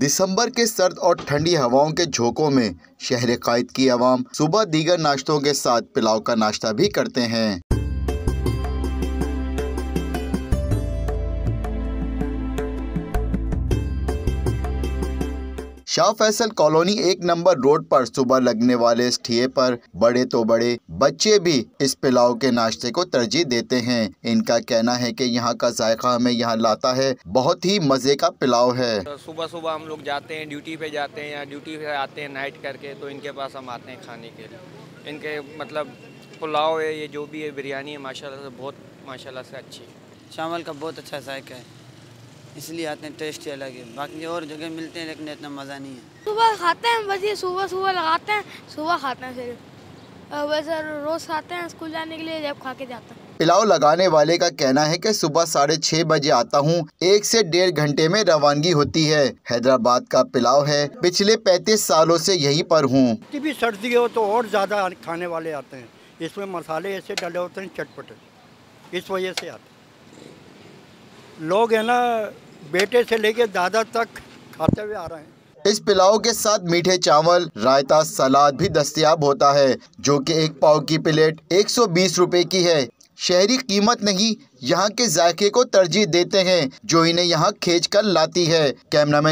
दिसंबर के सर्द और ठंडी हवाओं के झोंकों में शहर कायद की आवाम सुबह दीगर नाश्तों के साथ पुलाव का नाश्ता भी करते हैं। Shah Faisal colony 1 number road पर सुबह लगने वाले इस ठिये पर बड़े तो बड़े बच्चे भी इस पुलाव के नाश्ते को तरजीह देते हैं। इनका कहना है कि यहाँ का जायका हमें यहाँ लाता है, बहुत ही मज़े का पुलाव है। सुबह सुबह हम लोग जाते हैं, ड्यूटी पे जाते हैं या ड्यूटी पे आते हैं नाइट करके, तो इनके पास हम आते हैं खाने के लिए। इनके मतलब पुलाव है, ये जो भी है बिरयानी है, माशाल्लाह से बहुत माशाल्लाह से अच्छी है। चावल का बहुत अच्छा जायका है, इसलिए आते हैं, टेस्ट अलग है। बाकी और जगह मिलते हैं लेकिन इतना मज़ा नहीं है। सुबह खाते हैं, बस ये सुबह सुबह लगाते हैं, सुबह खाते हैं, फिर वैसे रोज़ खाते हैं स्कूल जाने के लिए, जब खा के जाते हैं। पुलाव लगाने वाले का कहना है कि सुबह 6:30 बजे आता हूँ, 1 से 1.5 घंटे में रवानगी होती है। हैदराबाद का पुलाव है, पिछले 35 सालों से यहीं पर हूँ। भी सर्दी हो तो और ज़्यादा खाने वाले आते हैं, इसमें मसाले ऐसे डाले होते हैं चटपटे, इस वजह से आते हैं लोग, है ना, बेटे से लेके दादा तक खाते हुए आ रहे हैं। इस पुलाव के साथ मीठे चावल, रायता, सलाद भी दस्तयाब होता है, जो कि एक पाव की प्लेट 120 रुपए की है। शहरी कीमत नहीं, यहाँ के जायके को तरजीह देते हैं, जो इन्हें यहाँ खींच कर लाती है। कैमरामैन